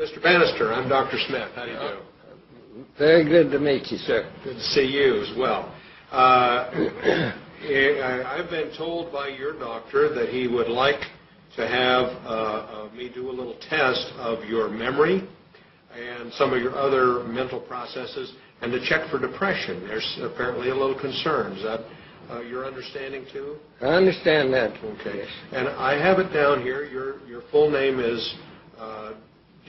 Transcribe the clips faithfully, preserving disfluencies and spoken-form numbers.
Mister Bannister, I'm Doctor Smith. How do you do? Very good to meet you, sir. Good to see you as well. Uh, I've been told by your doctor that he would like to have uh, uh, me do a little test of your memory and some of your other mental processes and to check for depression. There's apparently a little concern. Is that uh, your understanding, too? I understand that. Okay. Yes. And I have it down here. Your, your full name is uh,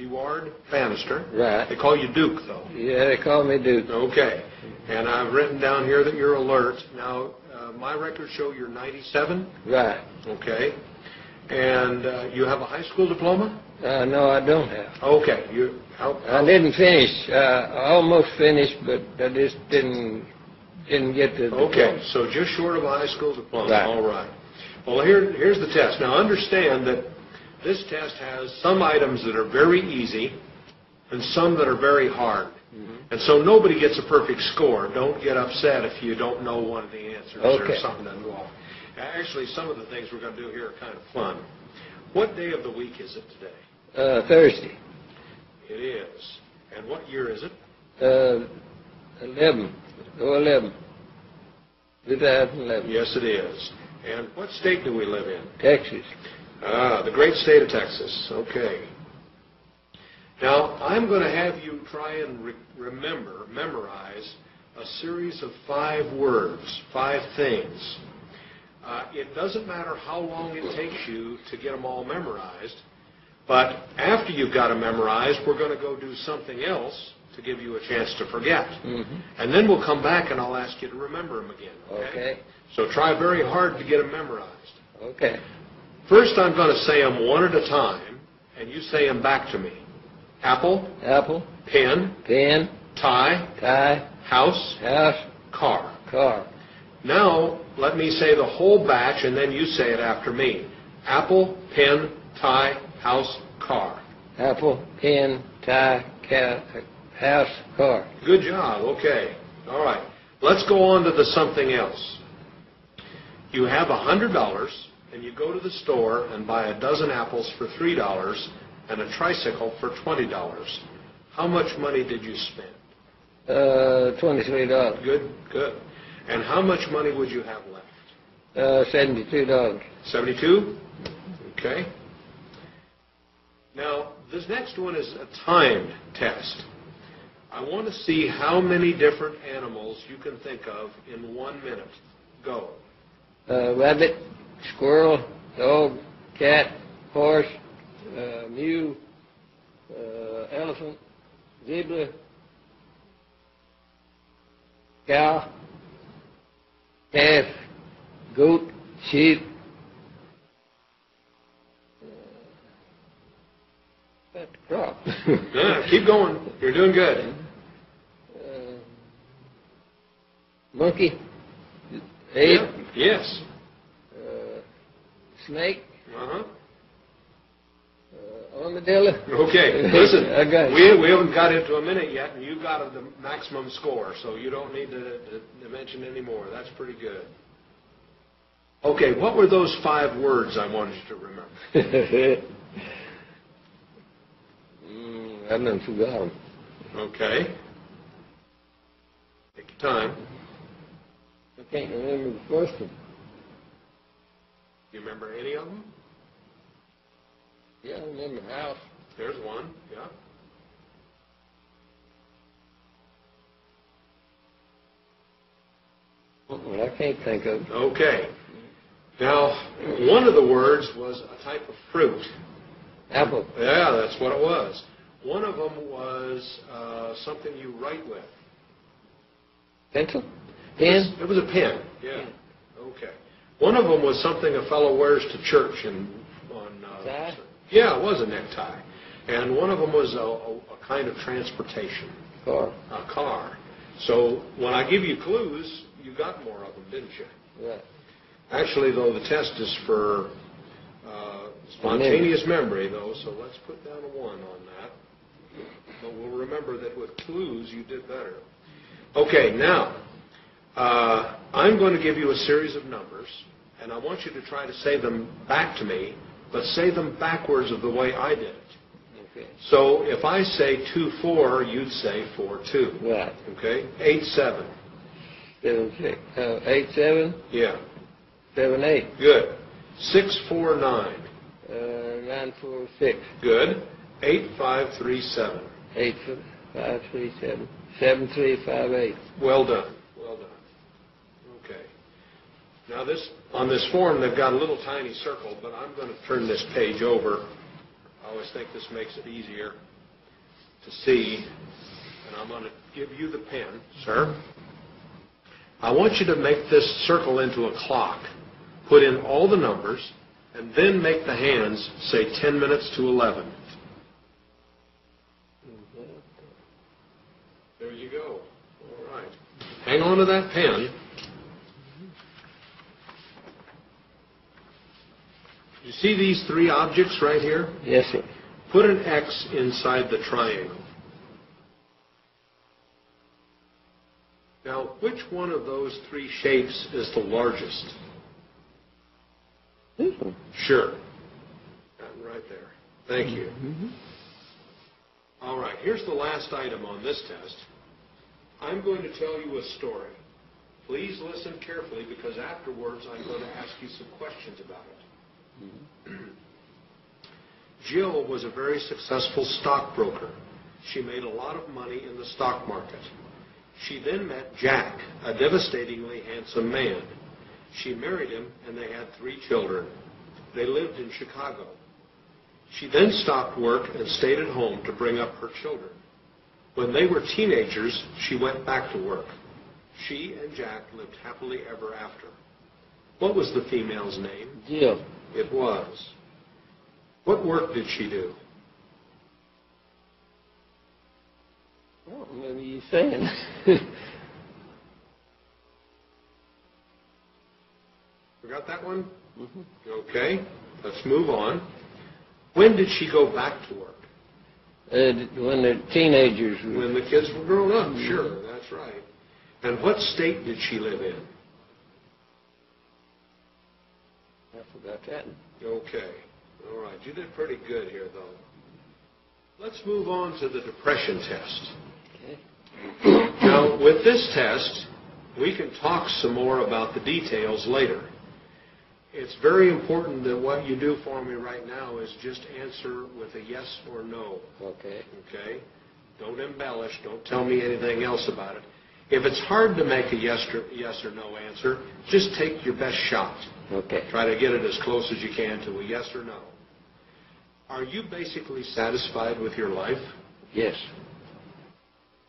Ward Bannister. Right. They call you Duke, though. Yeah, they call me Duke. Okay. And I've written down here that you're alert. Now, uh, my records show you're ninety-seven. Right. Okay. And uh, you have a high school diploma? Uh, no, I don't have. Okay. You. How, how I didn't finish. Uh, I almost finished, but I just didn't didn't get the diploma. Okay. So just short of a high school diploma. Right. All right. Well, here here's the test. Now, understand that this test has some items that are very easy and some that are very hard. Mm-hmm. And so nobody gets a perfect score. Don't get upset if you don't know one of the answers okay. or something doesn't go off. Actually, some of the things we're going to do here are kind of fun. What day of the week is it today? Uh, Thursday. It is. And what year is it? Uh, eleven. Oh, eleven. twenty eleven. Yes, it is. And what state do we live in? Texas. Ah, the great state of Texas. Okay. Now, I'm going to have you try and re remember, memorize a series of five words, five things. Uh, it doesn't matter how long it takes you to get them all memorized, but after you've got them memorized, we're going to go do something else to give you a chance to forget. Mm-hmm. And then we'll come back and I'll ask you to remember them again. Okay? Okay. So try very hard to get them memorized. Okay. First, I'm going to say them one at a time, and you say them back to me. Apple. Apple. Pen. Pen. Tie. Tie. House. House. Car. Car. Now, let me say the whole batch, and then you say it after me. Apple. Pen. Tie. House. Car. Apple. Pen. Tie. Cat, house. Car. Good job. Okay. All right. Let's go on to the something else. You have one hundred dollars. And you go to the store and buy a dozen apples for three dollars and a tricycle for twenty dollars. How much money did you spend? Uh, twenty-three dollars. Good, good. And how much money would you have left? Uh, seventy-two dollars. seventy-two? Okay. Now, this next one is a timed test. I want to see how many different animals you can think of in one minute. Go. Uh, rabbit. Squirrel, dog, cat, horse, uh, mule, uh, elephant, zebra, cow, calf, goat, sheep. Uh, that's the crop. Yeah, keep going. You're doing good. Uh, monkey, ape. Yeah. Yes. Snake. Uh-huh. Uh, armadillo. Okay, listen, we, we haven't got into a minute yet, and you got a, the maximum score, so you don't need to, to mention any more. That's pretty good. Okay, what were those five words I wanted you to remember? mm, I done forgot them. Okay. Take your time. I can't remember the first one. Do you remember any of them? Yeah, I remember house. There's one, yeah. Well, I can't think of it. Okay. Now, one of the words was a type of fruit. Apple. Yeah, that's what it was. One of them was uh, something you write with. Pencil? Pen? It was, it was a pen, yeah. Pen. Okay. One of them was something a fellow wears to church and on. Uh, yeah, it was a necktie, and one of them was a, a, a kind of transportation. Car. A car. So when I give you clues, you got more of them, didn't you? Yeah. Actually, though, the test is for uh, spontaneous memory, though. So let's put down a one on that. But we'll remember that with clues, you did better. Okay, now. Uh, I'm going to give you a series of numbers, and I want you to try to say them back to me, but say them backwards of the way I did it. Okay. So if I say two four, you'd say four two. Right. Okay. eight seven. seven six. Uh, eight seven? Yeah. seven eight. Good. six four nine. Uh, nine four six. Good. eight five three seven. eight five three seven. seven three five eight. Well done. Well done. Okay. Now this, on this form, they've got a little tiny circle, but I'm going to turn this page over. I always think this makes it easier to see. And I'm going to give you the pen, sir. I want you to make this circle into a clock. Put in all the numbers, and then make the hands say ten minutes to eleven. There you go. All right. Hang on to that pen. You see these three objects right here? Yes, sir. Put an X inside the triangle. Now, which one of those three shapes is the largest? This one. Sure. That right there. Thank you. Mm-hmm. All right, here's the last item on this test. I'm going to tell you a story. Please listen carefully, because afterwards I'm going to ask you some questions about it. Jill was a very successful stockbroker. She made a lot of money in the stock market. She then met Jack, a devastatingly handsome man. She married him, and they had three children. They lived in Chicago. She then stopped work and stayed at home to bring up her children. When they were teenagers, she went back to work. She and Jack lived happily ever after. What was the female's name? Jill. It was. What work did she do? I don't remember you saying. Forgot that one? Mm-hmm. Okay. Let's move on. When did she go back to work? Uh, when the teenagers were... When the kids were grown up, mm-hmm. Sure. That's right. And what state did she live in? I forgot that. Okay. All right. You did pretty good here, though. Let's move on to the depression test. Okay. Now, with this test, we can talk some more about the details later. It's very important that what you do for me right now is just answer with a yes or no. Okay. Okay? Don't embellish. Don't tell me anything else about it. If it's hard to make a yes or, yes or no answer, just take your best shot. Okay. Try to get it as close as you can to a yes or no. Are you basically satisfied with your life? Yes.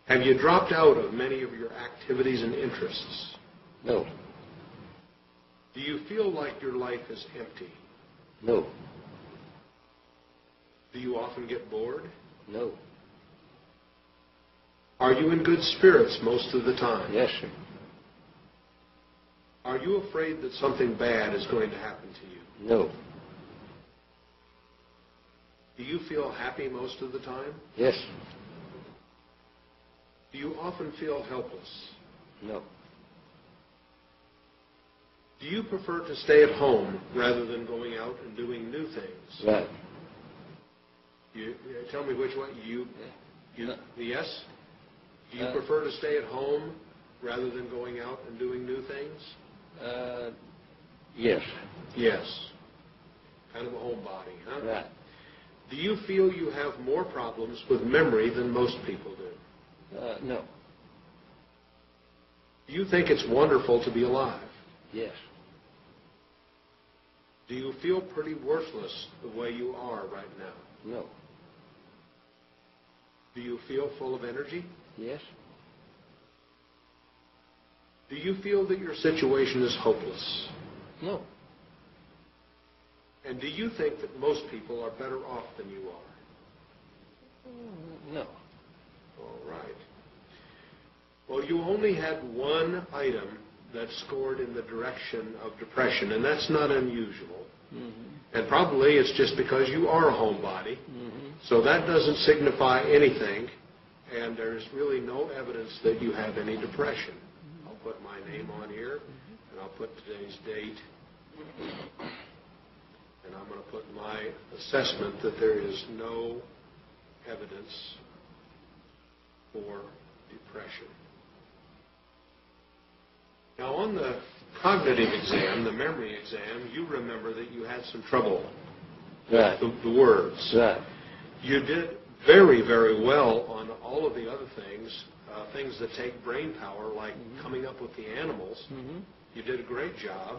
Have you dropped out of many of your activities and interests? No. Do you feel like your life is empty? No. Do you often get bored? No. Are you in good spirits most of the time? Yes, sir. Are you afraid that something bad is going to happen to you? No. Do you feel happy most of the time? Yes. Do you often feel helpless? No. Do you prefer to stay at home rather than going out and doing new things? Right. You, tell me which one. You, you no. Yes? Do you uh, prefer to stay at home rather than going out and doing new things? Uh, yes. Yes. Kind of a homebody, huh? Right. Do you feel you have more problems with memory than most people do? Uh, no. Do you think it's wonderful to be alive? Yes. Do you feel pretty worthless the way you are right now? No. Do you feel full of energy? Yes. Do you feel that your situation is hopeless? No. And do you think that most people are better off than you are? No. All right. Well, you only had one item that scored in the direction of depression, and that's not unusual. Mm-hmm. And probably it's just because you are a homebody, mm-hmm. So that doesn't signify anything. And there's really no evidence that you have any depression. I'll put my name on here, and I'll put today's date, and I'm going to put my assessment that there is no evidence for depression. Now, on the cognitive exam, the memory exam, you remember that you had some trouble right. with the, the words. Right. You did very, very well on all of the other things, uh, things that take brain power, like mm-hmm. coming up with the animals. Mm-hmm. You did a great job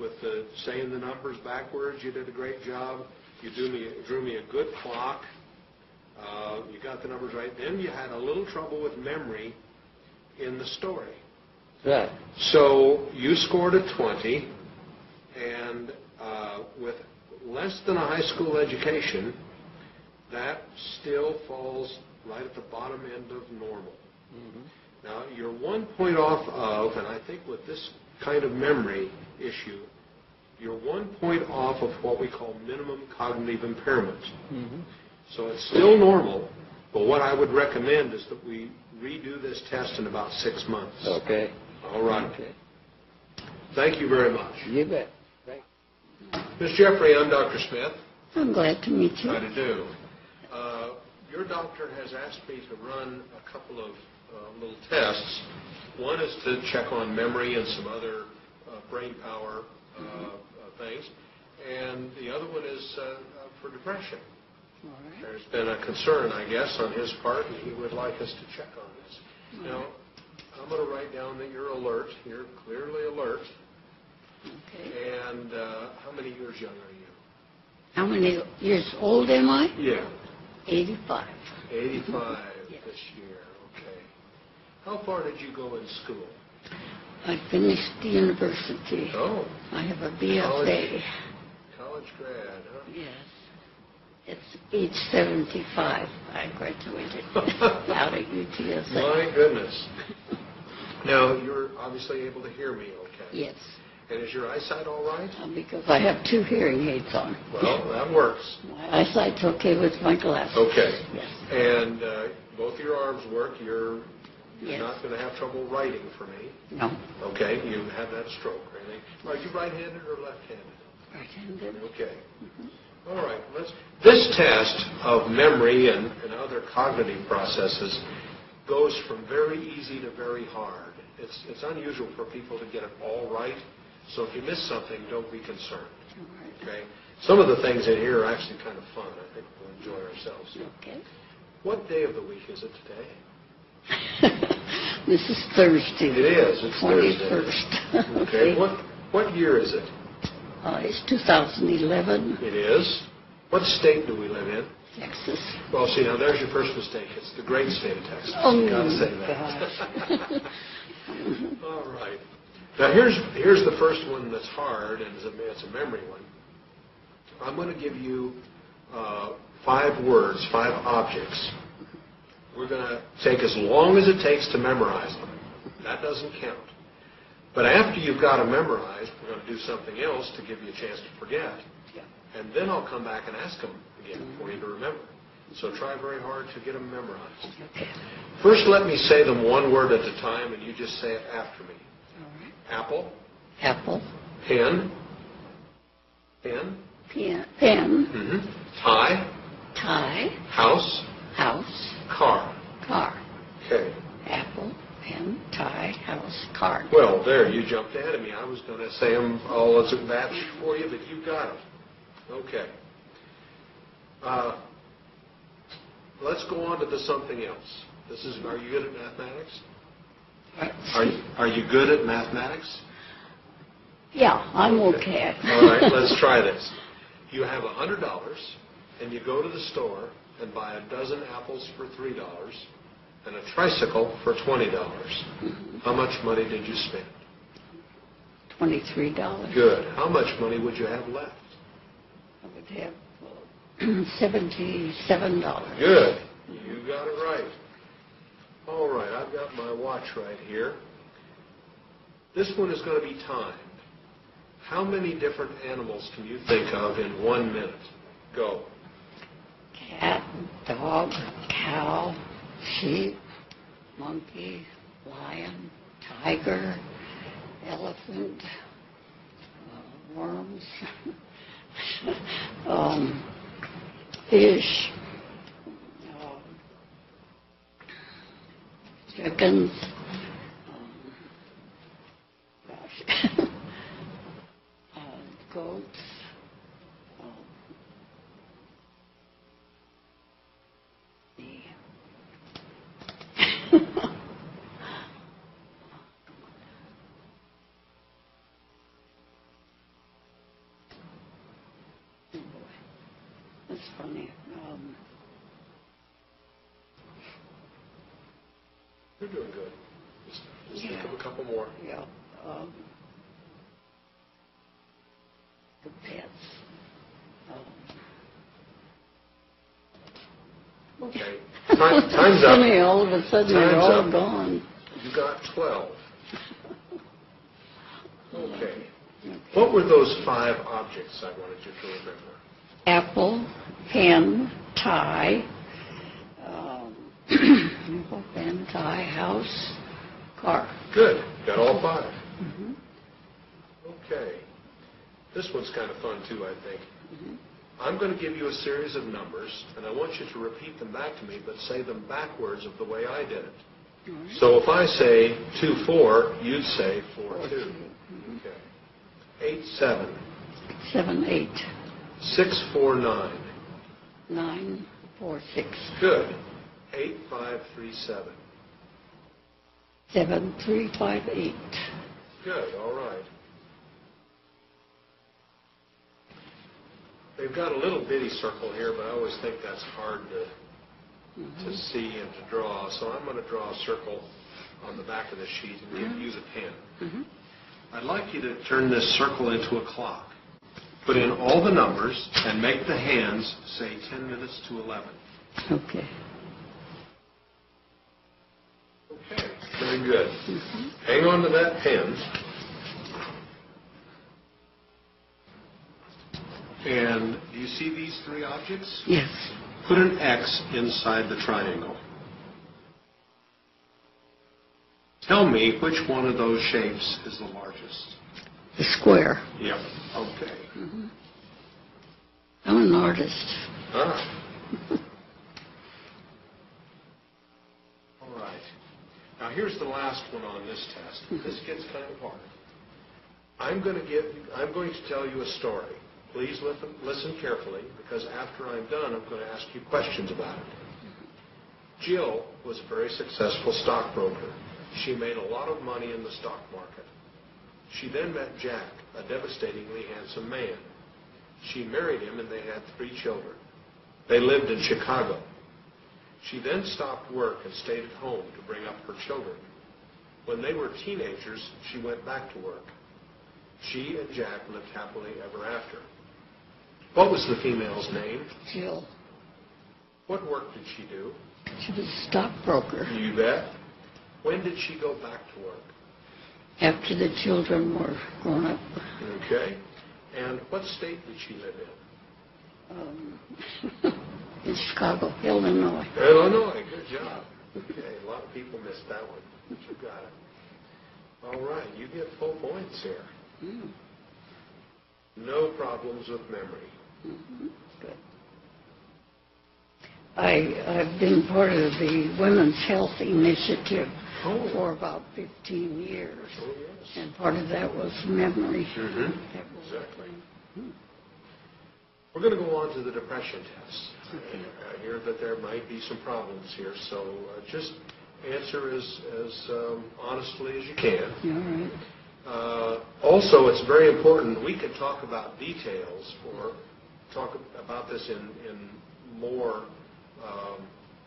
with the, saying the numbers backwards. You did a great job. You drew me, drew me a good clock. Uh, you got the numbers right. Then you had a little trouble with memory in the story. Right. So you scored a twenty, and uh, with less than a high school education, that still falls right at the bottom end of normal. Mm-hmm. Now, you're one point off of, and I think with this kind of memory issue, you're one point off of what we call minimum cognitive impairment. Mm-hmm. So it's still normal, but what I would recommend is that we redo this test in about six months. Okay. All right. Okay. Thank you very much. You bet. Thanks. Miz Jeffrey, I'm Doctor Smith. I'm glad to meet you. How to do. Uh, your doctor has asked me to run a couple of uh, little tests. One is to check on memory and some other uh, brain power uh, mm-hmm. uh, things, and the other one is uh, for depression. All right. There's been a concern, I guess, on his part, and he would like us to check on this. All now, right. I'm going to write down that you're alert. You're clearly alert. Okay. And uh, how many years young are you? How many years old am I? Yeah. eighty-five. eighty-five yeah. This year, okay. How far did you go in school? I finished the university. Oh. I have a B F A. College, college grad, huh? Yes. It's age seventy-five. I graduated out of U T S A. My goodness. Now, you're obviously able to hear me, okay? Yes. And is your eyesight all right? Uh, because I have two hearing aids on. Well, that works. My eyesight's okay with my glasses. Okay. Yes. And uh, both your arms work. You're, you're yes. not going to have trouble writing for me. No. Okay. You have that stroke or anything. Are you right-handed or left-handed? Right-handed. Okay. Mm-hmm. All right. Let's, this test of memory and, and other cognitive processes goes from very easy to very hard. It's, it's unusual for people to get it all right. So if you miss something, don't be concerned. Okay. Some of the things in here are actually kind of fun. I think we'll enjoy ourselves. Okay. What day of the week is it today? This is Thursday. It is. It's twenty-first. Thursday. Okay. What what year is it? Uh, it's two thousand eleven. It is. What state do we live in? Texas. Well, see, now there's your first mistake. It's the great state of Texas. Oh, you gotta say that. All right. Now, here's, here's the first one that's hard, and it's a, it's a memory one. I'm going to give you uh, five words, five objects. We're going to take as long as it takes to memorize them. That doesn't count. But after you've got them memorized, we're going to do something else to give you a chance to forget. Yeah. And then I'll come back and ask them again for you to remember. So try very hard to get them memorized. Okay. First, let me say them one word at a time, and you just say it after me. Apple. Apple. Pen. Pen. Pen. Pen. Mm-hmm. Tie. Tie. House. House. Car. Car. Okay. Apple, pen, tie, house, car. Well, there, you jumped ahead of me. I was going to say them all as a batch for you, but you got it. Okay. Uh, let's go on to the something else. This is, are you good at mathematics? Are you, are you good at mathematics? Yeah, I'm okay. okay. All right, let's try this. You have one hundred dollars, and you go to the store and buy a dozen apples for three dollars and a tricycle for twenty dollars. Mm-hmm. How much money did you spend? twenty-three dollars. Good. How much money would you have left? I would have seventy-seven dollars. Good. You got it right. All right, I've got my watch right here. This one is going to be timed. How many different animals can you think of in one minute? Go. Cat, dog, cow, sheep, monkey, lion, tiger, elephant, uh, worms, um, fish, uh, chickens. Um, gosh. uh, goats. Um, yeah. That's funny. Um, You're doing good. Just, just yeah. think of a couple more. Yeah. Um, the pets. Um, okay. Time, time's up. All of a sudden, they're all gone. You got twelve. Okay. Okay. What were those five objects I wanted you to remember? Apple, pen, tie, um, apple, pen, tie, house, car. Good. Got all five. Mm-hmm. Okay. This one's kind of fun, too, I think. Mm-hmm. I'm going to give you a series of numbers, and I want you to repeat them back to me, but say them backwards of the way I did it. Mm-hmm. So if I say two four, you'd say four two. Four, two. Mm-hmm. Okay. eight seven. seven eight. Six four nine. Nine four six. Good. Eight five three seven. Seven three five eight. Good. All right. They've got a little bitty circle here, but I always think that's hard to mm-hmm. to see and to draw. So I'm going to draw a circle on the back of the sheet and mm-hmm. use a pen. Mm-hmm. I'd like you to turn this circle into a clock. Put in all the numbers and make the hands say ten minutes to eleven. Okay. Okay, very good. Mm-hmm. Hang on to that pen. And do you see these three objects? Yes. Put an X inside the triangle. Tell me which one of those shapes is the largest. The square. Yep. Okay. Mm-hmm. I'm an artist. Ah. All right. Now here's the last one on this test. Mm-hmm. This gets kind of hard. I'm going to give. I'm going to tell you a story. Please listen, listen carefully, because after I'm done, I'm going to ask you questions about it. Jill was a very successful stockbroker. She made a lot of money in the stock market. She then met Jack, a devastatingly handsome man. She married him and they had three children. They lived in Chicago. She then stopped work and stayed at home to bring up her children. When they were teenagers, she went back to work. She and Jack lived happily ever after. What was the female's name? Jill. What work did she do? She was a stockbroker. You bet. When did she go back to work? After the children were grown up. Okay. And what state did she live in? Um, in Chicago, Illinois. Illinois. Good job. Okay. A lot of people missed that one. But you got it. All right. You get full points here. Mm. No problems with memory. Mm-hmm. Good. I, I've been part of the Women's Health Initiative oh. for about fifteen years, oh, yes. and part of that was memory. Mm-hmm. That was exactly. Mm-hmm. We're going to go on to the depression test. Okay. I hear that there might be some problems here, so uh, just answer as, as um, honestly as you can. All right. Uh, also, it's very important, we could talk about details or talk about this in, in more Um,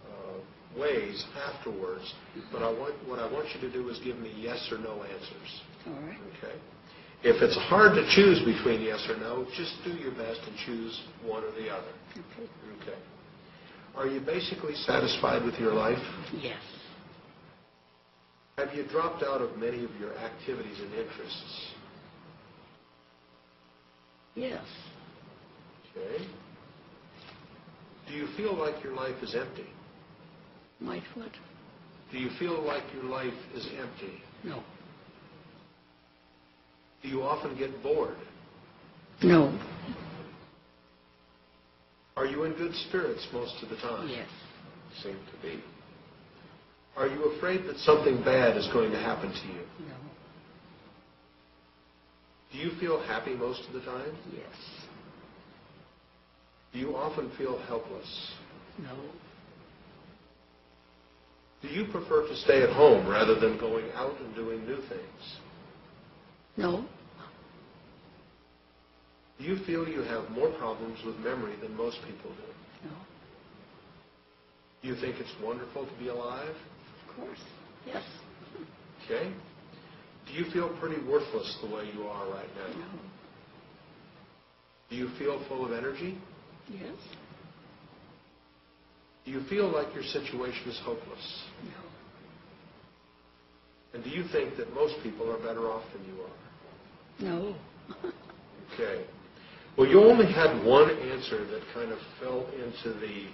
uh, ways afterwards, but I want, what I want you to do is give me yes or no answers. All right. Okay. If it's hard to choose between yes or no, just do your best and choose one or the other. Okay. Okay. Are you basically satisfied with your life? Yes. Have you dropped out of many of your activities and interests? Yes. Okay. Do you feel like your life is empty? My foot. Do you feel like your life is empty? No. Do you often get bored? No. Are you in good spirits most of the time? Yes. Seem to be. Are you afraid that something bad is going to happen to you? No. Do you feel happy most of the time? Yes. Do you often feel helpless? No. Do you prefer to stay at home rather than going out and doing new things? No. Do you feel you have more problems with memory than most people do? No. Do you think it's wonderful to be alive? Of course. Yes. Okay. Do you feel pretty worthless the way you are right now? No. Do you feel full of energy? Yes. Do you feel like your situation is hopeless? No. And do you think that most people are better off than you are? No. Okay. Well, you only had one answer that kind of fell into the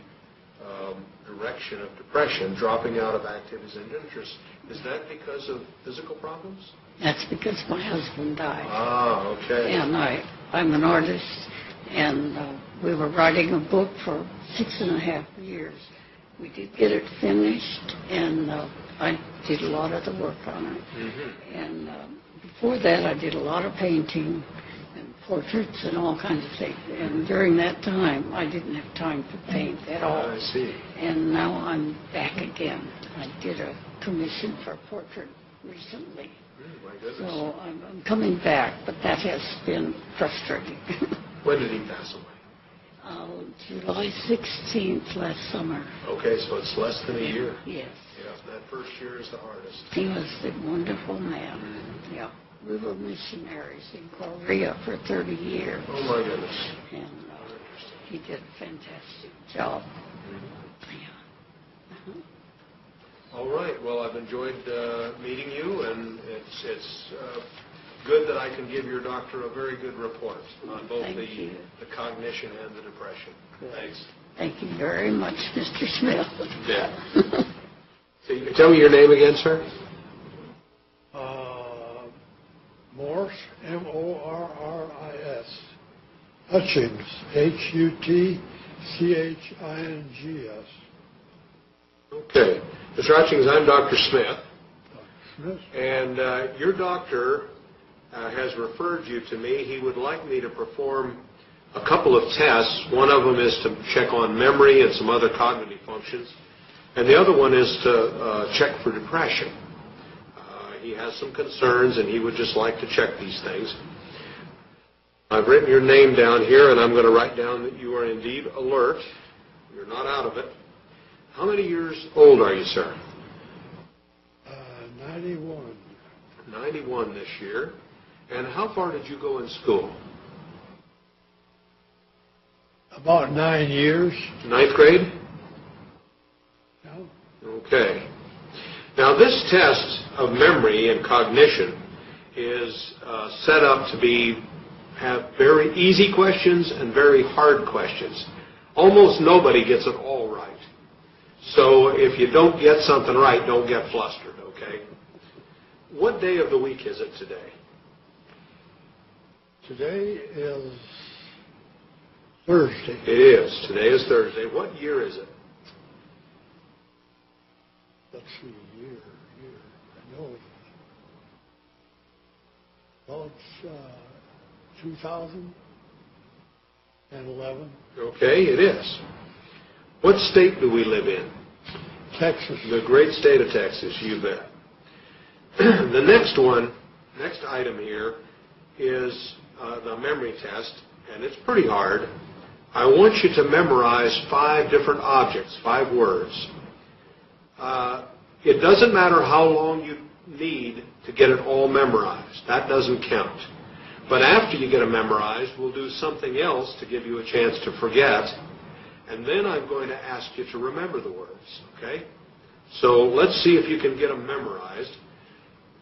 um, direction of depression, dropping out of activities and interests. Is that because of physical problems? That's because my husband died. Ah, okay. And I, I'm an artist, and uh, we were writing a book for six and a half years. We did get it finished, and uh, I did a lot of the work on it. Mm-hmm. And uh, before that, I did a lot of painting and portraits and all kinds of things. And during that time, I didn't have time to paint at all. I see. And now I'm back again. I did a commission for a portrait recently. Oh, my goodness. So I'm, I'm coming back, but that has been frustrating. When did he pass away? Oh, July sixteenth last summer. Okay, so it's less than a year. Yes. Yeah, that first year is the hardest. He was a wonderful man. Mm-hmm. Yeah. We were missionaries in Korea for thirty years. Oh, my goodness. And uh, he did a fantastic job. Mm-hmm. Yeah. Uh-huh. All right. Well, I've enjoyed uh, meeting you, and it's it's. Uh, Good that I can give your doctor a very good report on both the, the cognition and the depression. Good. Thanks. Thank you very much, Mister Smith. Yeah. So you can tell me your name again, sir? Uh, Morris, M O R R I S. Hutchings, H U T C H I N G S. Okay. Mister Hutchings, I'm Doctor Smith. Doctor Smith. And uh, your doctor... Uh, has referred you to me. He would like me to perform a couple of tests. One of them is to check on memory and some other cognitive functions, and the other one is to uh, check for depression. Uh, he has some concerns, and he would just like to check these things. I've written your name down here, and I'm going to write down that you are indeed alert. You're not out of it. How many years old are you, sir? Uh, ninety-one. ninety-one this year. And how far did you go in school? About nine years. Ninth grade? No. Okay. Now, this test of memory and cognition is uh, set up to be have very easy questions and very hard questions. Almost nobody gets it all right. So if you don't get something right, don't get flustered, okay? What day of the week is it today? Today is Thursday. It is. Today is Thursday. What year is it? Let's see, year, year. I know it. Well, it's uh, two thousand eleven. Okay, it is. What state do we live in? Texas. The great state of Texas, you bet. The next one, next item here is... Uh, the memory test, and it's pretty hard. I want you to memorize five different objects, five words. Uh, it doesn't matter how long you need to get it all memorized. That doesn't count. But after you get it memorized, we'll do something else to give you a chance to forget, and then I'm going to ask you to remember the words, okay? So let's see if you can get them memorized.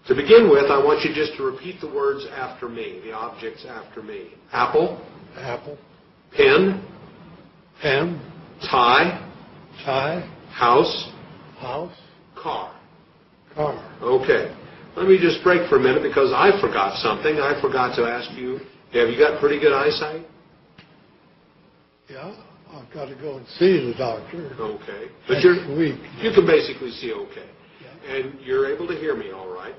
To begin with, I want you just to repeat the words after me, the objects after me. Apple. Apple. Pen. Pen. Tie. Tie. House. House. Car. Car. Okay. Let me just break for a minute because I forgot something. I forgot to ask you, have you got pretty good eyesight? Yeah. I've got to go and see the doctor. Okay. But you're, next week. You can basically see okay. and you're able to hear me all right.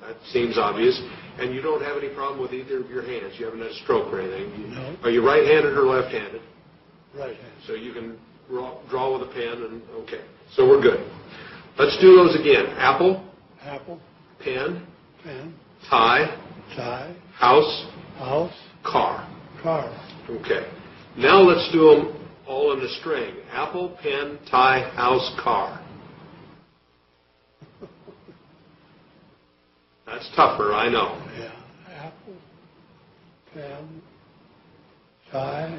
That seems obvious. And you don't have any problem with either of your hands. You haven't had a stroke or anything. No. Are you right-handed or left-handed? Right-handed. So you can draw with a pen and okay. So we're good. Let's do those again. Apple. Apple. Pen. Pen. Tie. Tie. House. House. Car. Car. Okay. Now let's do them all in a string. Apple, pen, tie, house, car. That's tougher, I know. Yeah. Apple, pen, tie,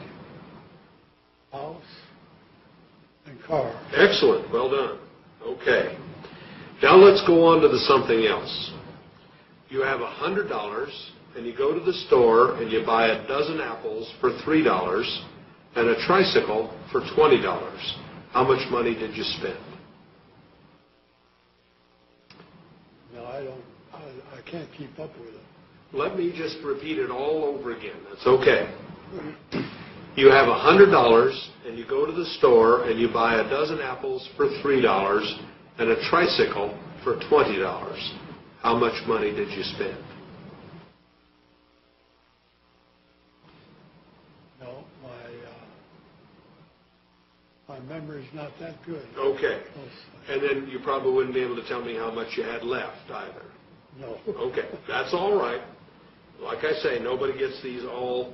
house, and car. Excellent. Well done. Okay. Now let's go on to the something else. You have one hundred dollars, and you go to the store, and you buy a dozen apples for three dollars and a tricycle for twenty dollars. How much money did you spend? No, I don't. I can't keep up with it. Let me just repeat it all over again. That's okay. You have one hundred dollars, and you go to the store, and you buy a dozen apples for three dollars and a tricycle for twenty dollars. How much money did you spend? No, my, uh, my memory's not that good. Okay. And then you probably wouldn't be able to tell me how much you had left either. No. Okay, that's all right. Like I say, nobody gets these all,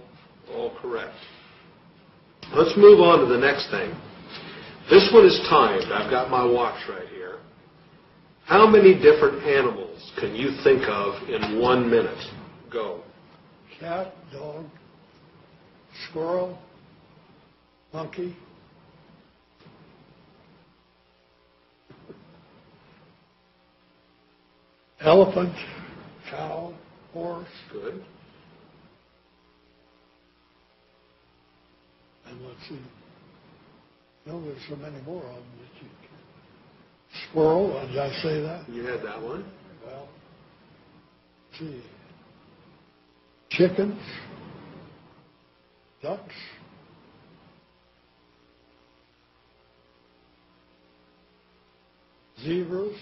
all correct. Let's move on to the next thing. This one is timed. I've got my watch right here. How many different animals can you think of in one minute? Go. Cat, dog, squirrel, monkey. Elephant, cow, horse. Good. And let's see. No, there's so many more of them that you can. Squirrel, did I say that? You had that one. Well, let's see. Chickens, ducks. Zebras.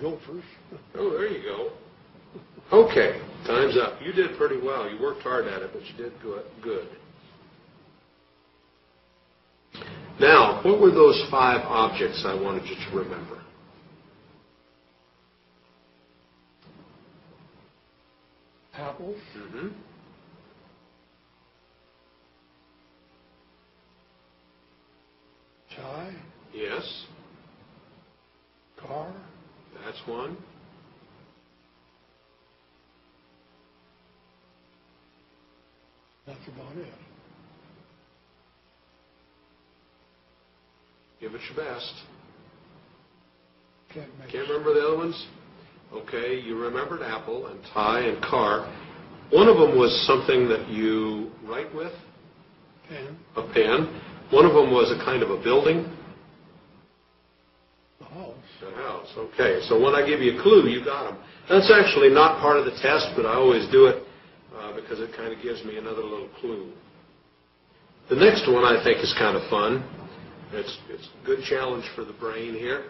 Gophers. Oh, there you go. Okay, time's up. You did pretty well. You worked hard at it, but you did good. Now, what were those five objects I wanted you to remember? Apples. Mm-hmm. Tie. Yes. Car. That's one. That's about it. Give it your best. Can't, make Can't remember the other ones? Okay, you remembered apple and tie and car. One of them was something that you write with? Pen. A pen. One of them was a kind of a building. House. Okay, so when I give you a clue, you got them. That's actually not part of the test, but I always do it uh, because it kind of gives me another little clue. The next one I think is kind of fun. It's, it's a good challenge for the brain here.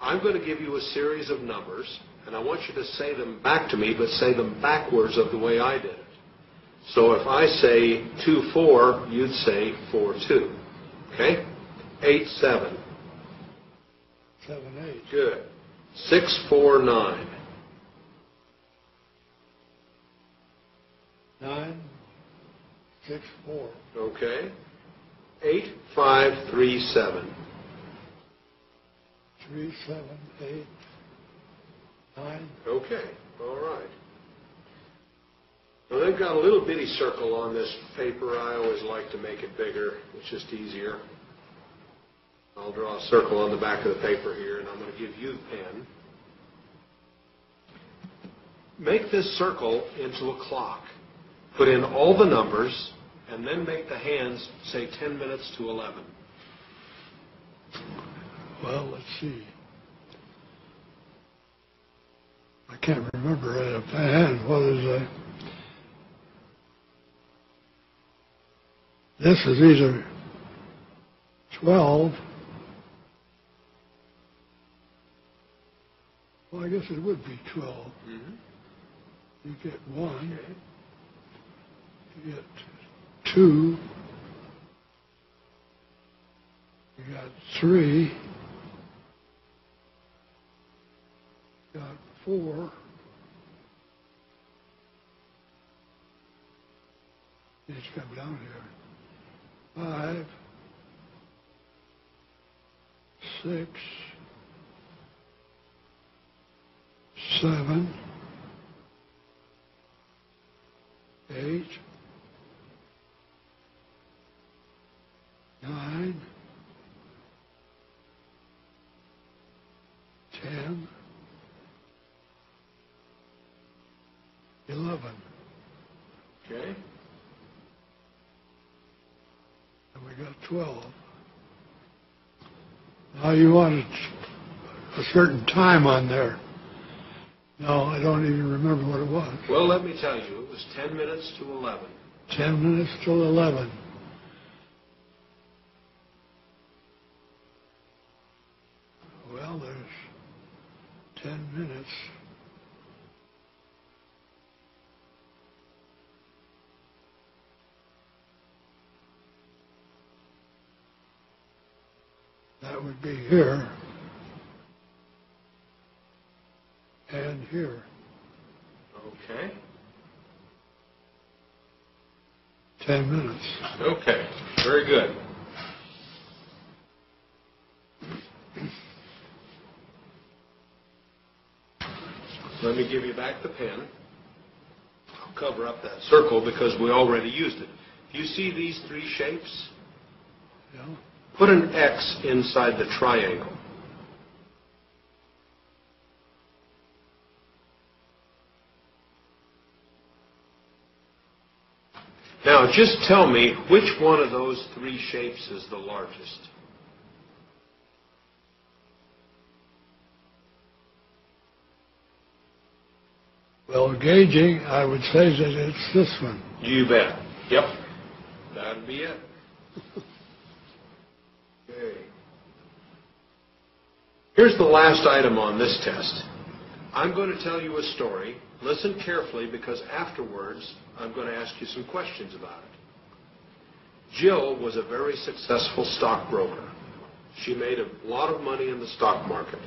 I'm going to give you a series of numbers, and I want you to say them back to me, but say them backwards of the way I did it. So if I say two four, you'd say four two. Okay? eight seven. Seven, eight. Good. Six, four, nine. Nine, six, four. Okay. Eight, five, three, seven. Three, seven, eight, nine. Okay. All right. Now they've got a little bitty circle on this paper. I always like to make it bigger. It's just easier. I'll draw a circle on the back of the paper here, and I'm going to give you the pen. Make this circle into a clock. Put in all the numbers, and then make the hands say ten minutes to eleven. Well, let's see. can't remember it offhand what is a. This is either twelve. Well, I guess it would be twelve. Mm-hmm. You get one. You get two. You got three. You got four. It's come down here. Five. Six. Seven. Eight. Nine. Ten. Eleven. Okay. And we got twelve. Now you wanted a certain time on there. No, I don't even remember what it was. Well, let me tell you, it was ten minutes to eleven. ten minutes to eleven. Well, there's ten minutes. That would be here. And here. Okay. Ten minutes. Okay. Very good. Let me give you back the pen. I'll cover up that circle because we already used it. Do you see these three shapes? Yeah. Put an X inside the triangle. Now, just tell me, which one of those three shapes is the largest? Well, gauging, I would say that it's this one. You bet. Yep. That'd be it. Okay. Here's the last item on this test. I'm going to tell you a story. Listen carefully because afterwards I'm going to ask you some questions about it. Jill was a very successful stockbroker. She made a lot of money in the stock market.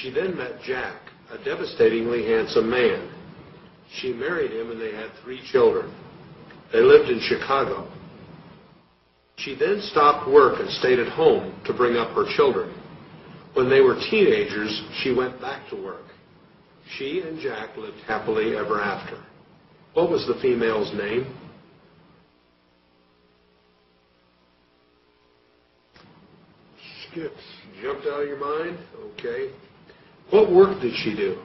She then met Jack, a devastatingly handsome man. She married him and they had three children. They lived in Chicago. She then stopped work and stayed at home to bring up her children. When they were teenagers, she went back to work. She and Jack lived happily ever after. What was the female's name? Skips. Jumped out of your mind? Okay. What work did she do?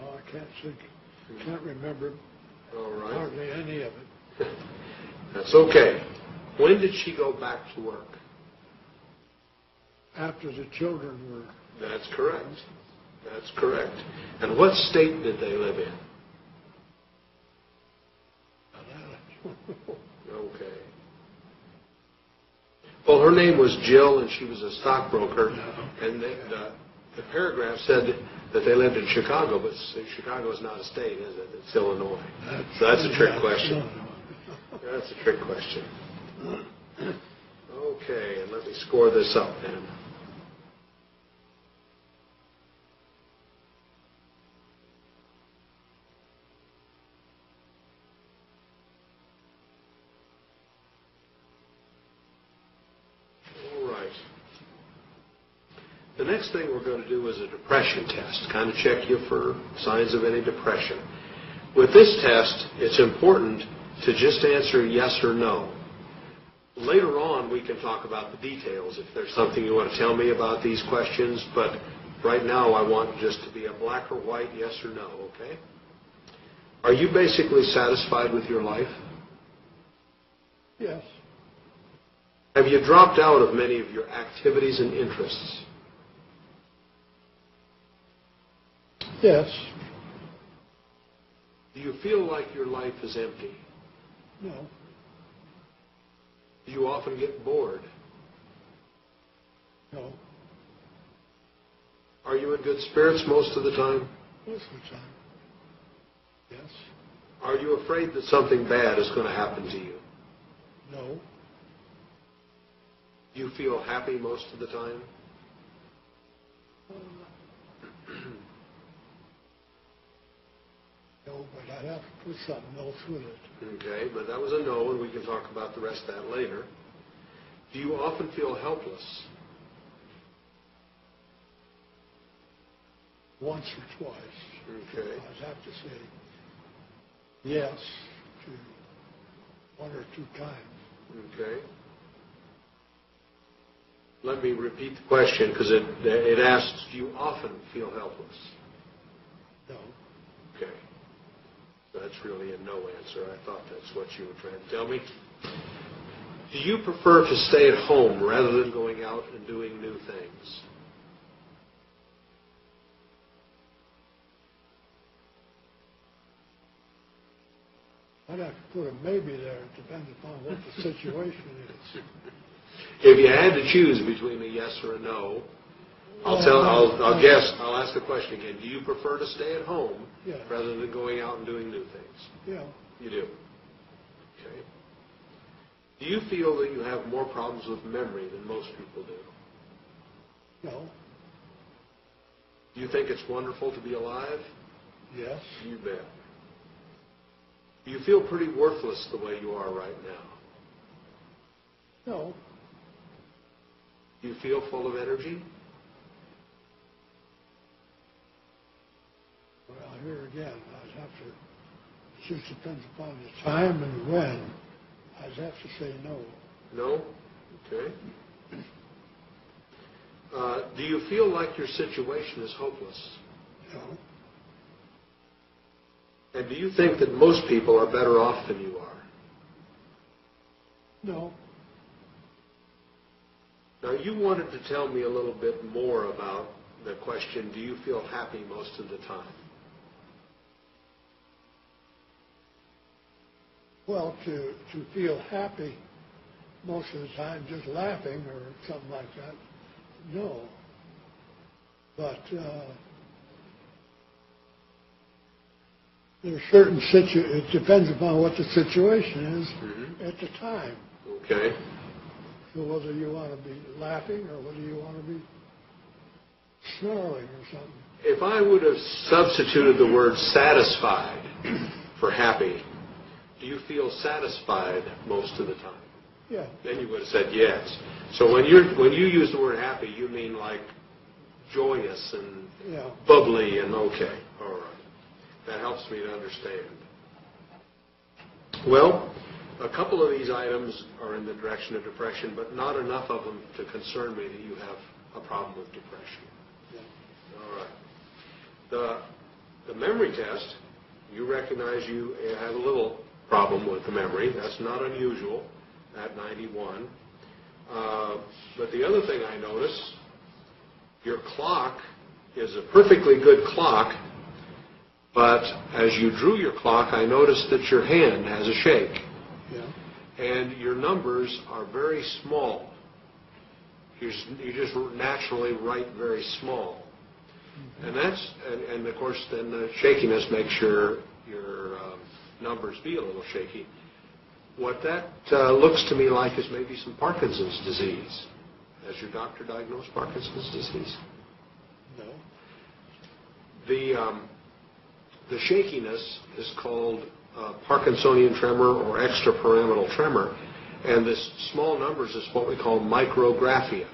Oh, I can't think. I can't remember. All right. Hardly any of it. That's okay. When did she go back to work? After the children were... That's correct. That's correct. And what state did they live in? Okay. Well, her name was Jill, and she was a stockbroker. No. And they, the, the paragraph said that they lived in Chicago, but Chicago is not a state, is it? It's Illinois. That's, so that's a trick that's question. Illinois. That's a trick question. Okay, and let me score this up then. All right. The next thing we're going to do is a depression test, kind of check you for signs of any depression. With this test, it's important to just answer yes or no. Later on, we can talk about the details if there's something you want to tell me about these questions, but right now I want just to be a black or white yes or no, okay? Are you basically satisfied with your life? Yes. Have you dropped out of many of your activities and interests? Yes. Do you feel like your life is empty? No. Do you often get bored? No. Are you in good spirits most of the time? Most of the time. Yes. Are you afraid that something bad is going to happen to you? No. Do you feel happy most of the time? No, but I'd have to put something else with it. Okay, but that was a no, and we can talk about the rest of that later. Do you often feel helpless? Once or twice. Okay. I'd have to say yes to one or two times. Okay. Let me repeat the question, because it, it asks, do you often feel helpless? No. Okay. That's really a no answer. I thought that's what you were trying to tell me. Do you prefer to stay at home rather than going out and doing new things? I'd have to put a maybe there. It depends upon what the situation is. If you had to choose between a yes or a no, I'll tell. I'll, I'll guess. I'll ask the question again. Do you prefer to stay at home yeah. rather than going out and doing new things? Yeah. You do. Okay. Do you feel that you have more problems with memory than most people do? No. Do you think it's wonderful to be alive? Yes. You bet. Do you feel pretty worthless the way you are right now? No. Do you feel full of energy? Well, here again, I'd have to, it just depends upon the time and when. I'd have to say no. No? Okay. Uh, do you feel like your situation is hopeless? No. And do you think that most people are better off than you are? No. Now, you wanted to tell me a little bit more about the question, do you feel happy most of the time? Well, to, to feel happy most of the time, just laughing or something like that, no. But uh, there are certain situations, it depends upon what the situation is mm-hmm. at the time. Okay. So whether you want to be laughing or whether you want to be snarling or something. If I would have substituted the word satisfied for happy, do you feel satisfied most of the time? Yeah. Then you would have said yes. So when you when you use the word happy, you mean like joyous and yeah. bubbly and okay. All right. That helps me to understand. Well, a couple of these items are in the direction of depression, but not enough of them to concern me that you have a problem with depression. Yeah. All right. The, the memory test, you recognize you have a little problem with the memory. That's not unusual at ninety-one. Uh, but the other thing I notice, your clock is a perfectly good clock, but as you drew your clock, I noticed that your hand has a shake. Yeah. And your numbers are very small. You just, you just naturally write very small. Mm-hmm. And that's, and, and of course, then the shakiness makes your, your um, numbers be a little shaky. What that uh, looks to me like is maybe some Parkinson's disease. Has your doctor diagnosed Parkinson's disease? No. The, um, the shakiness is called Uh, Parkinsonian tremor or extrapyramidal tremor, and this small numbers is what we call micrographia.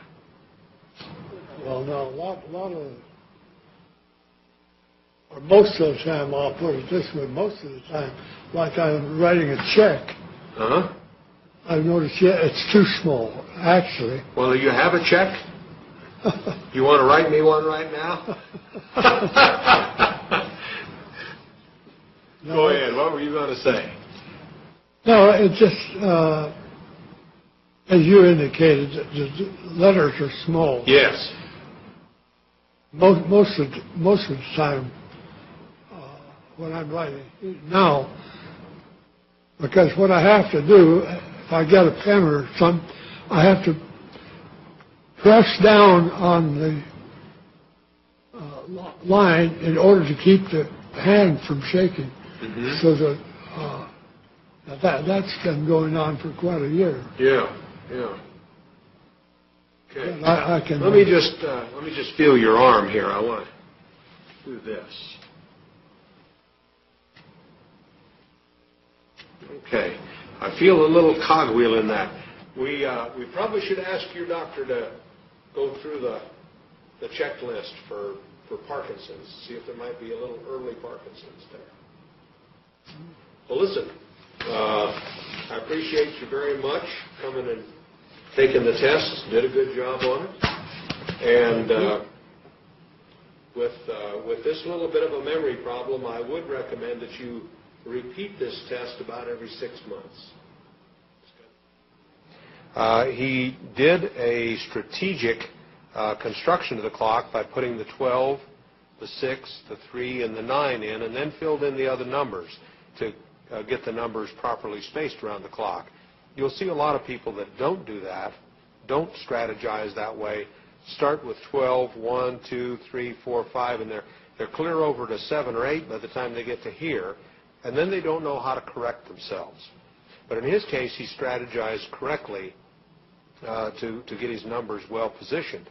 Well, now, a lot, lot of, or most of the time, I'll put it this way, most of the time, like I'm writing a check, uh-huh. I've noticed, yeah, it's too small, actually. Well, you have a check? You want to write me one right now? No, go ahead. What were you going to say? No, it just, uh, as you indicated, the letters are small. Yes. Most, most, of, most of the time, what I'm writing now, because what I have to do, if I get a pen or something, I have to press down on the uh, line in order to keep the hand from shaking. Mm-hmm. So that, uh, that, that's been going on for quite a year. Yeah, yeah. Okay. Yeah, I, I can let me just uh, let me just feel your arm here. I want to do this. Okay, I feel a little cogwheel in that. We uh, we probably should ask your doctor to go through the the checklist for for Parkinson's, see if there might be a little early Parkinson's there. Well, listen, uh, I appreciate you very much coming and taking the test. Did a good job on it, and uh, with uh, with this little bit of a memory problem, I would recommend that you repeat this test about every six months. Uh, he did a strategic uh, construction of the clock by putting the twelve, the six, the three, and the nine in, and then filled in the other numbers to uh, get the numbers properly spaced around the clock. You'll see a lot of people that don't do that, don't strategize that way, start with twelve, one, two, three, four, five, and they're, they're clear over to seven or eight by the time they get to here, and then they don't know how to correct themselves. But in his case, he strategized correctly uh, to, to get his numbers well positioned.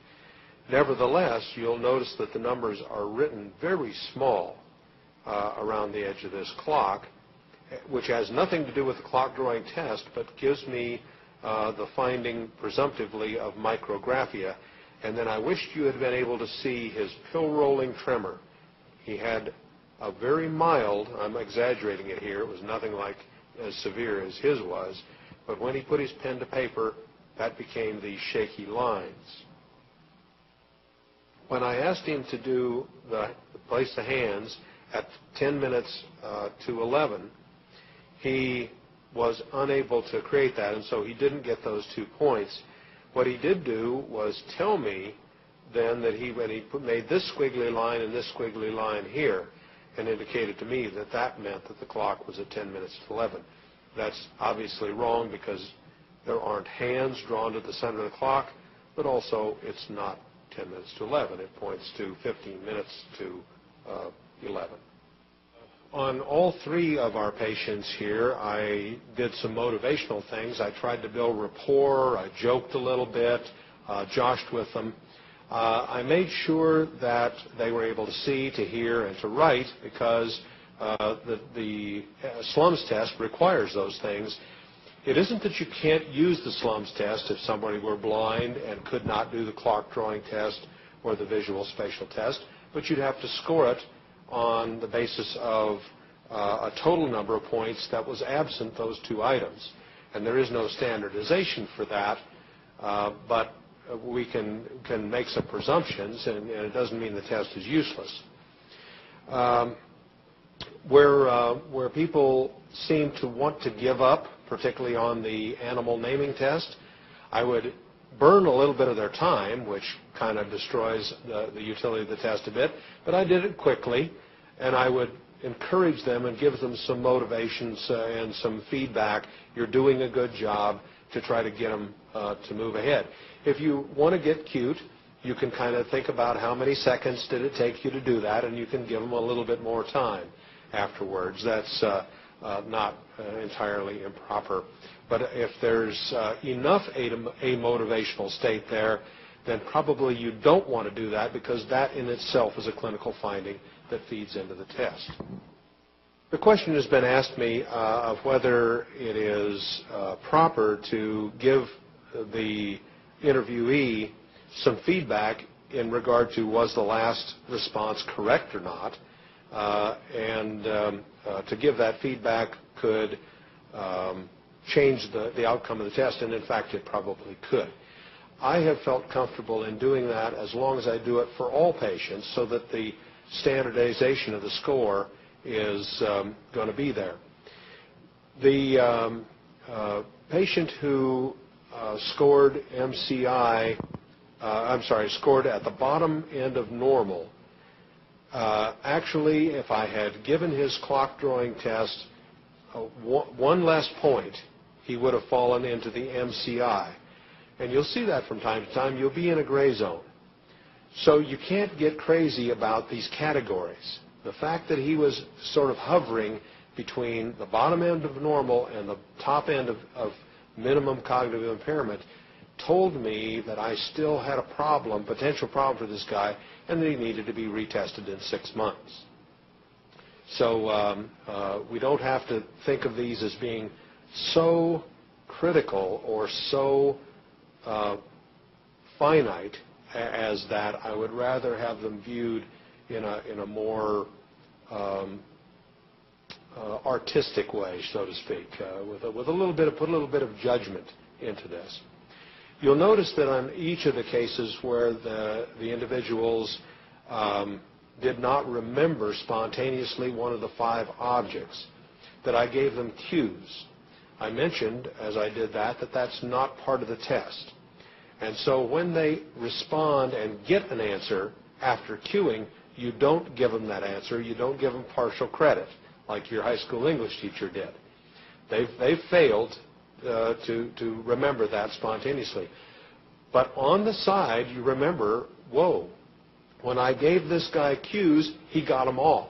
Nevertheless, you'll notice that the numbers are written very small uh, around the edge of this clock, which has nothing to do with the clock drawing test, but gives me uh, the finding presumptively of micrographia. And then I wished you had been able to see his pill rolling tremor. He had a very mild, I'm exaggerating it here, it was nothing like as severe as his was, but when he put his pen to paper, that became the shaky lines. When I asked him to do the, place the hands at ten minutes uh, to eleven, he was unable to create that, and so he didn't get those two points. What he did do was tell me then that he, when he put, made this squiggly line and this squiggly line here, and indicated to me that that meant that the clock was at ten minutes to eleven. That's obviously wrong because there aren't hands drawn to the center of the clock, but also it's not ten minutes to eleven. It points to fifteen minutes to eleven. On all three of our patients here, I did some motivational things. I tried to build rapport. I joked a little bit, uh, joshed with them. Uh, I made sure that they were able to see, to hear, and to write because uh, the, the SLUMS test requires those things. It isn't that you can't use the SLUMS test if somebody were blind and could not do the clock drawing test or the visual spatial test, but you'd have to score it on the basis of uh, a total number of points that was absent those two items. And there is no standardization for that, uh, but we can, can make some presumptions, and, and it doesn't mean the test is useless. Um, where, uh, where people seem to want to give up, particularly on the animal naming test, I would burn a little bit of their time, which kind of destroys the, the utility of the test a bit, but I did it quickly, and I would encourage them and give them some motivations uh, and some feedback. You're doing a good job, to try to get them uh, to move ahead. If you want to get cute, you can kind of think about how many seconds did it take you to do that, and you can give them a little bit more time afterwards. That's uh, uh, not uh, entirely improper. But if there's uh, enough a, a motivational state there, then probably you don't want to do that because that in itself is a clinical finding that feeds into the test. The question has been asked me uh, of whether it is uh, proper to give the interviewee some feedback in regard to was the last response correct or not, uh, and um, uh, to give that feedback could um, change the, the outcome of the test, and in fact it probably could. I have felt comfortable in doing that as long as I do it for all patients so that the standardization of the score is um, going to be there. The um, uh, patient who uh, scored M C I, uh, I'm sorry, scored at the bottom end of normal, Uh, actually, if I had given his clock drawing test uh, one less point, he would have fallen into the M C I. And you'll see that from time to time. You'll be in a gray zone. So you can't get crazy about these categories. The fact that he was sort of hovering between the bottom end of normal and the top end of, of minimum cognitive impairment told me that I still had a problem, potential problem for this guy, and that he needed to be retested in six months. So um, uh, we don't have to think of these as being so critical or so uh, finite as that. I would rather have them viewed in a, in a more um, uh, artistic way, so to speak, uh, with, a, with a little bit of, put a little bit of judgment into this. You'll notice that on each of the cases where the, the individuals um, did not remember spontaneously one of the five objects, that I gave them cues. I mentioned, as I did that, that that's not part of the test. And so when they respond and get an answer after cueing, you don't give them that answer. You don't give them partial credit, like your high school English teacher did. They've, they've failed uh, to, to remember that spontaneously. But on the side, you remember, whoa, when I gave this guy cues, he got them all.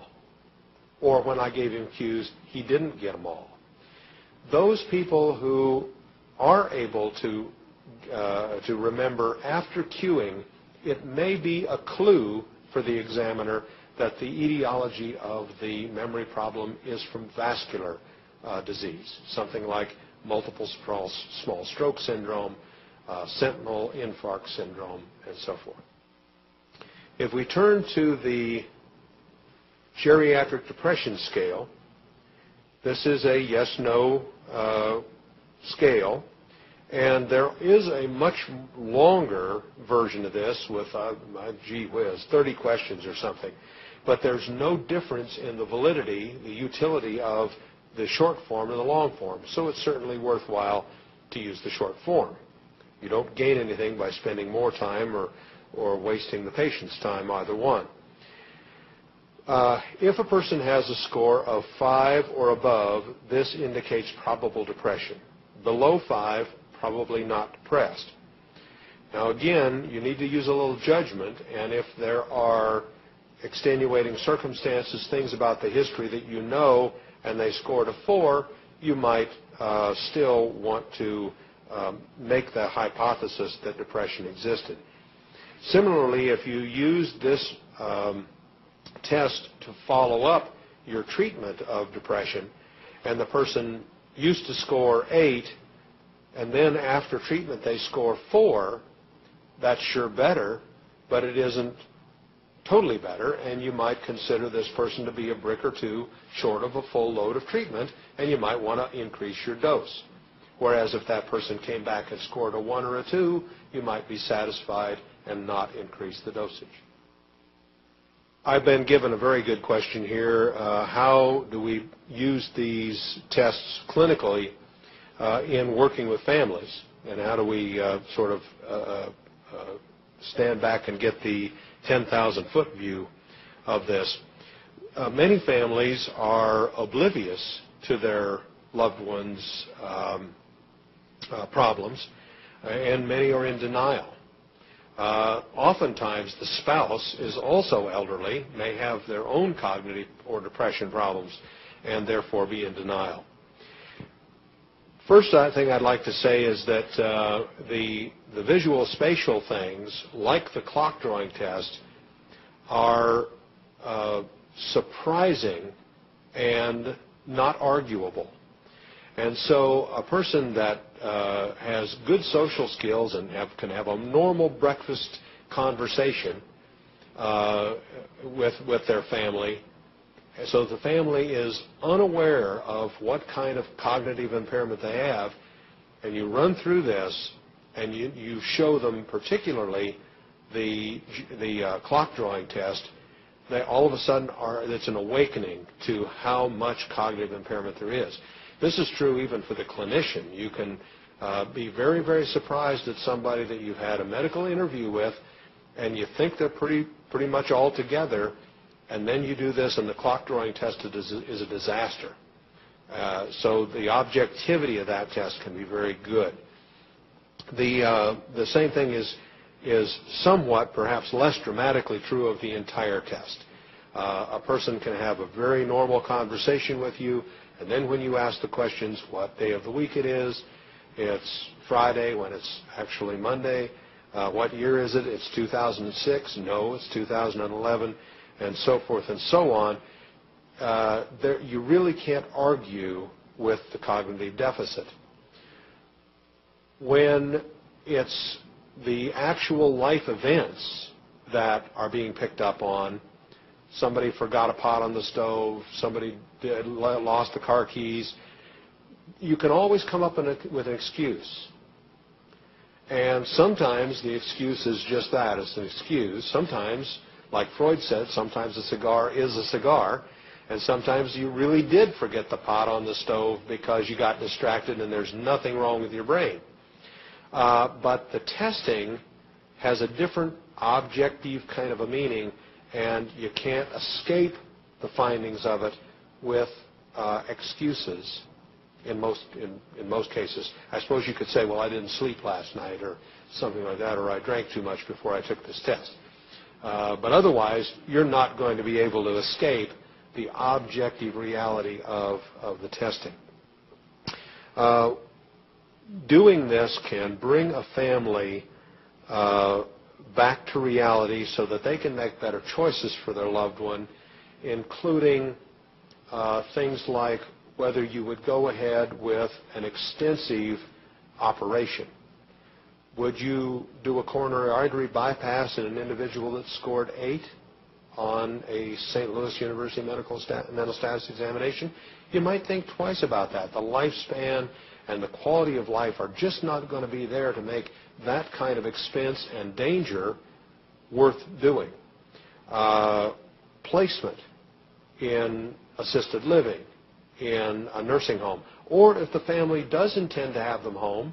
Or when I gave him cues, he didn't get them all. Those people who are able to Uh, to remember after cueing, it may be a clue for the examiner that the etiology of the memory problem is from vascular uh, disease, something like multiple small, small stroke syndrome, uh, sentinel infarct syndrome, and so forth. If we turn to the geriatric depression scale, this is a yes-no uh, scale. And there is a much longer version of this with, uh, gee whiz, thirty questions or something. But there's no difference in the validity, the utility of the short form and the long form. So it's certainly worthwhile to use the short form. You don't gain anything by spending more time or, or wasting the patient's time, either one. Uh, if a person has a score of five or above, this indicates probable depression. Below five, probably not depressed. Now again, you need to use a little judgment, and if there are extenuating circumstances, things about the history that you know, and they scored a four, you might uh, still want to um, make the hypothesis that depression existed. Similarly, if you use this um, test to follow up your treatment of depression, and the person used to score eight, and then after treatment they score four, that's sure better, but it isn't totally better, and you might consider this person to be a brick or two short of a full load of treatment, and you might want to increase your dose. Whereas if that person came back and scored a one or a two, you might be satisfied and not increase the dosage. I've been given a very good question here. Uh, how do we use these tests clinically Uh, in working with families, and how do we uh, sort of uh, uh, stand back and get the ten thousand foot view of this. Uh, many families are oblivious to their loved ones' um, uh, problems, and many are in denial. Uh, oftentimes the spouse is also elderly, may have their own cognitive or depression problems, and therefore be in denial. First thing I'd like to say is that uh, the, the visual spatial things, like the clock drawing test, are uh, surprising and not arguable. And so a person that uh, has good social skills and have, can have a normal breakfast conversation uh, with, with their family, so the family is unaware of what kind of cognitive impairment they have, and you run through this, and you, you show them particularly the, the uh, clock drawing test, they all of a sudden are, it's an awakening to how much cognitive impairment there is. This is true even for the clinician. You can uh, be very, very surprised at somebody that you've had a medical interview with, and you think they're pretty, pretty much all together, and then you do this, and the clock drawing test is a disaster. Uh, so the objectivity of that test can be very good. The, uh, the same thing is, is somewhat, perhaps less dramatically true of the entire test. Uh, a person can have a very normal conversation with you, and then when you ask the questions, what day of the week it is, it's Friday when it's actually Monday, uh, what year is it, it's two thousand six, no, it's two thousand eleven, and so forth and so on. Uh, there, you really can't argue with the cognitive deficit. When it's the actual life events that are being picked up on, somebody forgot a pot on the stove, somebody did, lost the car keys, you can always come up in a, with an excuse. And sometimes the excuse is just that, it's an excuse. Sometimes, like Freud said, sometimes a cigar is a cigar. And sometimes you really did forget the pot on the stove because you got distracted and there's nothing wrong with your brain. Uh, but the testing has a different objective kind of a meaning, and you can't escape the findings of it with uh, excuses in most, in, in most cases. I suppose you could say, well, I didn't sleep last night or something like that, or I drank too much before I took this test. Uh, but otherwise, you're not going to be able to escape the objective reality of, of the testing. Uh, doing this can bring a family uh, back to reality so that they can make better choices for their loved one, including uh, things like whether you would go ahead with an extensive operation. Would you do a coronary artery bypass in an individual that scored eight? On a Saint Louis University Medical Stat- Mental Status Examination, you might think twice about that. The lifespan and the quality of life are just not going to be there to make that kind of expense and danger worth doing. Uh, placement in assisted living, in a nursing home, or if the family does intend to have them home,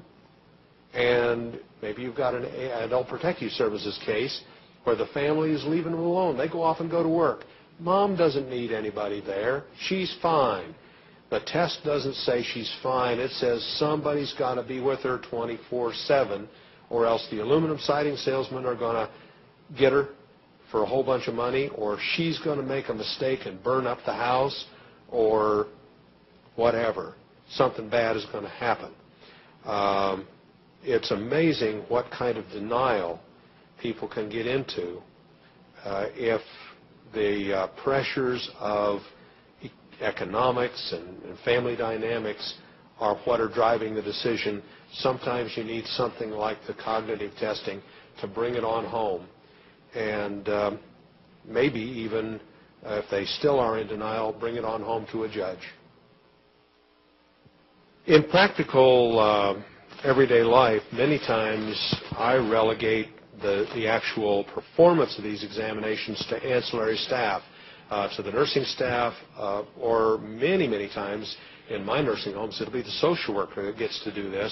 and maybe you've got an Adult Protective Services case, where the family is leaving them alone. They go off and go to work. Mom doesn't need anybody there. She's fine. The test doesn't say she's fine. It says somebody's got to be with her twenty-four seven, or else the aluminum siding salesmen are going to get her for a whole bunch of money, or she's going to make a mistake and burn up the house, or whatever. Something bad is going to happen. Um, it's amazing what kind of denial people can get into uh, if the uh, pressures of e economics and, and family dynamics are what are driving the decision. Sometimes you need something like the cognitive testing to bring it on home. And um, maybe even, uh, if they still are in denial, bring it on home to a judge. In practical uh, everyday life, many times I relegate The, the actual performance of these examinations to ancillary staff, uh, to the nursing staff, uh, or many, many times in my nursing homes, it'll be the social worker that gets to do this.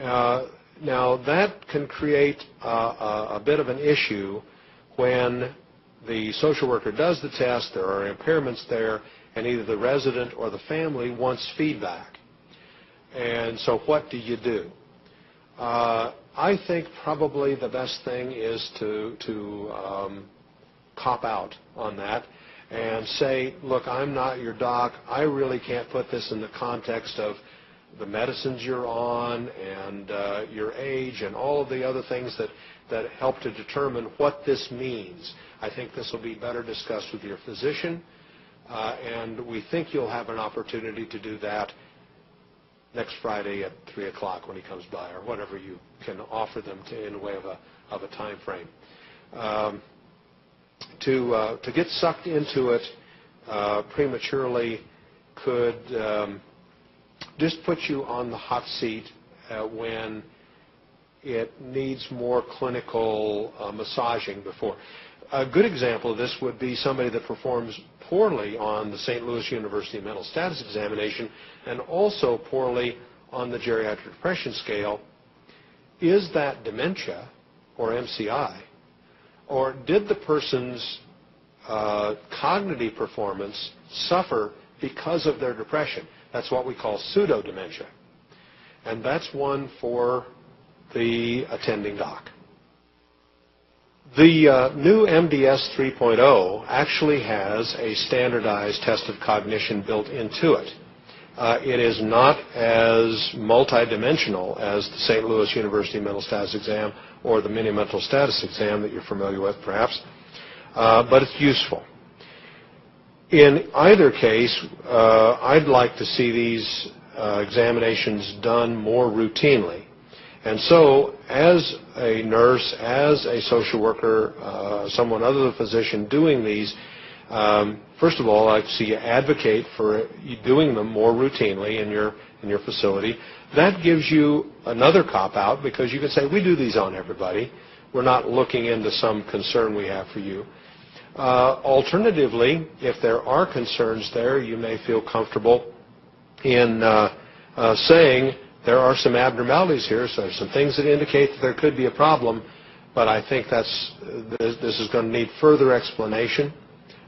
Uh, now, that can create uh, a, a bit of an issue when the social worker does the test, there are impairments there, and either the resident or the family wants feedback. And so what do you do? Uh, I think probably the best thing is to, to um, cop out on that and say, look, I'm not your doc. I really can't put this in the context of the medicines you're on and uh, your age and all of the other things that, that help to determine what this means. I think this will be better discussed with your physician, uh, and we think you'll have an opportunity to do that next Friday at three o'clock when he comes by, or whatever you can offer them to, in a way of a, of a time frame. Um, to, uh, to get sucked into it uh, prematurely could um, just put you on the hot seat uh, when it needs more clinical uh, massaging before. A good example of this would be somebody that performs poorly on the Saint Louis University Mental Status Examination and also poorly on the Geriatric Depression Scale. Is that dementia or M C I? Or did the person's uh, cognitive performance suffer because of their depression. That's what we call pseudo-dementia. And that's one for the attending doc. The uh, new M D S three point oh actually has a standardized test of cognition built into it. Uh, it is not as multidimensional as the Saint Louis University Mental Status Exam or the Mini Mental Status Exam that you're familiar with, perhaps, uh, but it's useful. In either case, uh, I'd like to see these uh, examinations done more routinely. And so, as a nurse, as a social worker, uh, someone other than a physician doing these, um, first of all, I'd see you advocate for doing them more routinely in your, in your facility. That gives you another cop-out because you can say, we do these on everybody. We're not looking into some concern we have for you. Uh, alternatively, if there are concerns there, you may feel comfortable in uh, uh, saying, there are some abnormalities here, so there's some things that indicate that there could be a problem, but I think that's, this, this is going to need further explanation.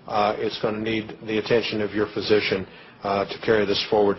Uh, it's going to need the attention of your physician uh, to carry this forward.